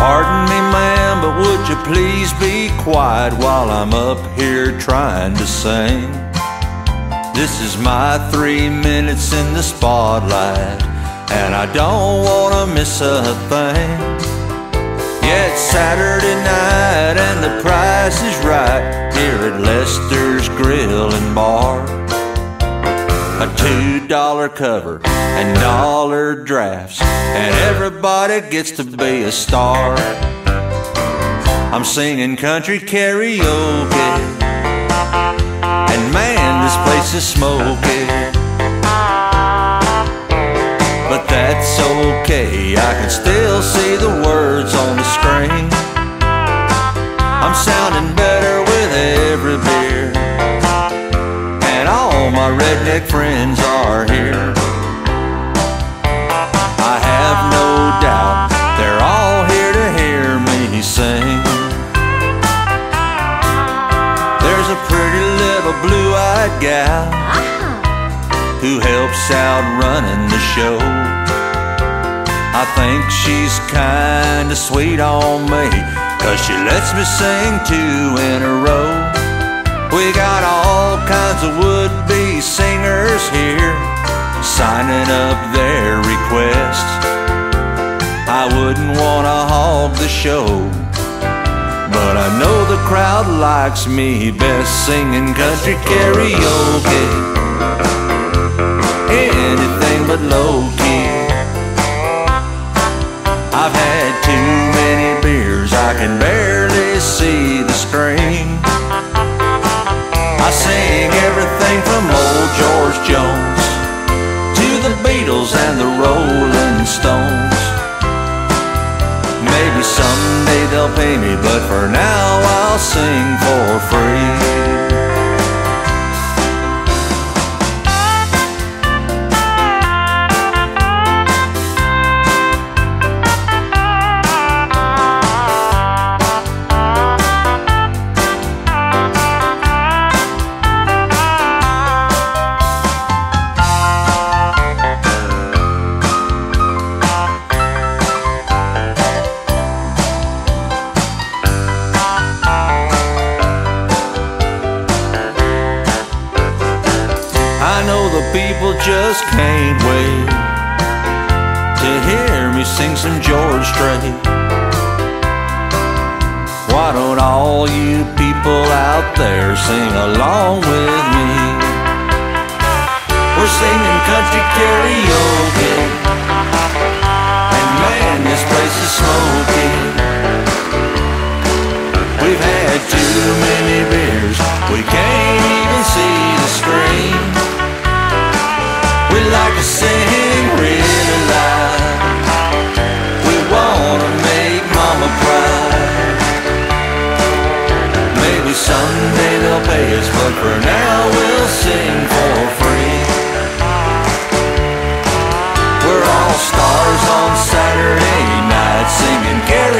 Pardon me, ma'am, but would you please be quiet while I'm up here trying to sing? This is my 3 minutes in the spotlight, and I don't wanna miss a thing. Yeah, it's Saturday night and the price is right here at Lester's Grill and Bar. A $2 cover and dollar drafts, and everybody gets to be a star. I'm singing country karaoke, and man, this place is smoky. But that's okay, I can still see the words on the screen. I'm sounding better with every beer, and all my redneck friends are here. I have no doubt they're all here to hear me sing. There's a pretty little blue-eyed gal who helps out running the show. I think she's kinda sweet on me, 'cause she lets me sing 2 in a row. We got all kinds of would-be singers here signing up their requests. I wouldn't wanna hog the show, but I know the crowd likes me best singing country karaoke. Anything but low-key. I've had too many beers, I can barely see the screen. I sing everything from old George Jones to the Beatles and the Rolling Stones. Maybe someday they'll pay me, but for now I'll sing for free. I know the people just can't wait to hear me sing some George Strait. Why don't all you people out there sing along with me? We're singing country karaoke, and man, this place is smoky. We've had too many beers, we can't even see the screen. Like to sing real loud, we wanna make mama proud. Maybe someday they'll pay us, but for now we'll sing for free. We're all stars on Saturday night singing karaoke.